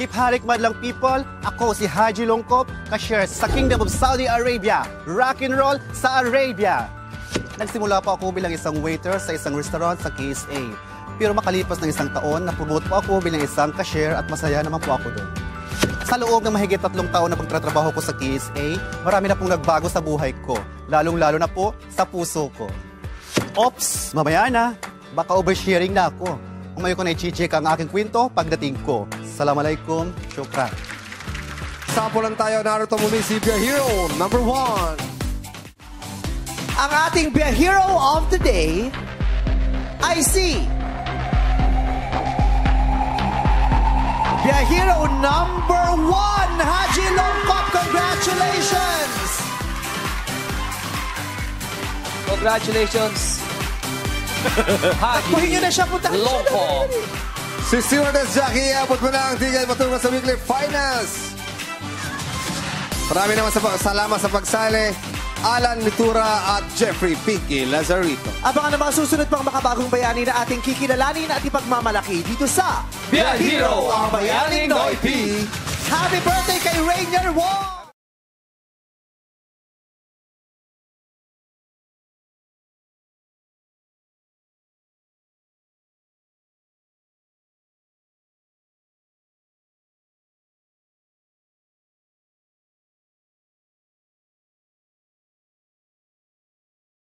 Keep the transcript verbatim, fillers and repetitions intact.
Keep Harik man lang, people. Ako si Hagie Longcop, cashier sa Kingdom of Saudi Arabia. Rock and roll sa Arabia. Nagsimula po ako bilang isang waiter sa isang restaurant sa K S A. Pero makalipas ng isang taon, napromote po ako bilang isang cashier at masaya naman po ako doon. Sa loob ng mahigit tatlong taon na pagtatrabaho ko sa K S A, marami na pong nagbago sa buhay ko, lalong-lalo na po sa puso ko. Ops! Mamaya na! Baka oversharing na ako. Umayo ko na i-check ang aking kwento pagdating ko. Assalamualaikum, syukran. Sampo lang tayo, narito muli si BiyaHERO number one. Ang ating BiyaHERO of the day ay si BiyaHERO number one, Hagie Longcop. Congratulations! Congratulations, Hagie Longcop. Na siya, Longcop. Si Stewardess Jackie, abot mo na ang tigay patungo sa weekly finals. Marami naman sa salamat sa pagsali, Alan Mitura at Jeffrey Piki Lazzarito. Abangan ang mga susunod pang makabagong bayani na ating kikilalanin at ipagmamalaki dito sa BiyaHERO, ang Bayaning Noypi. Happy birthday kay Ranger Wong!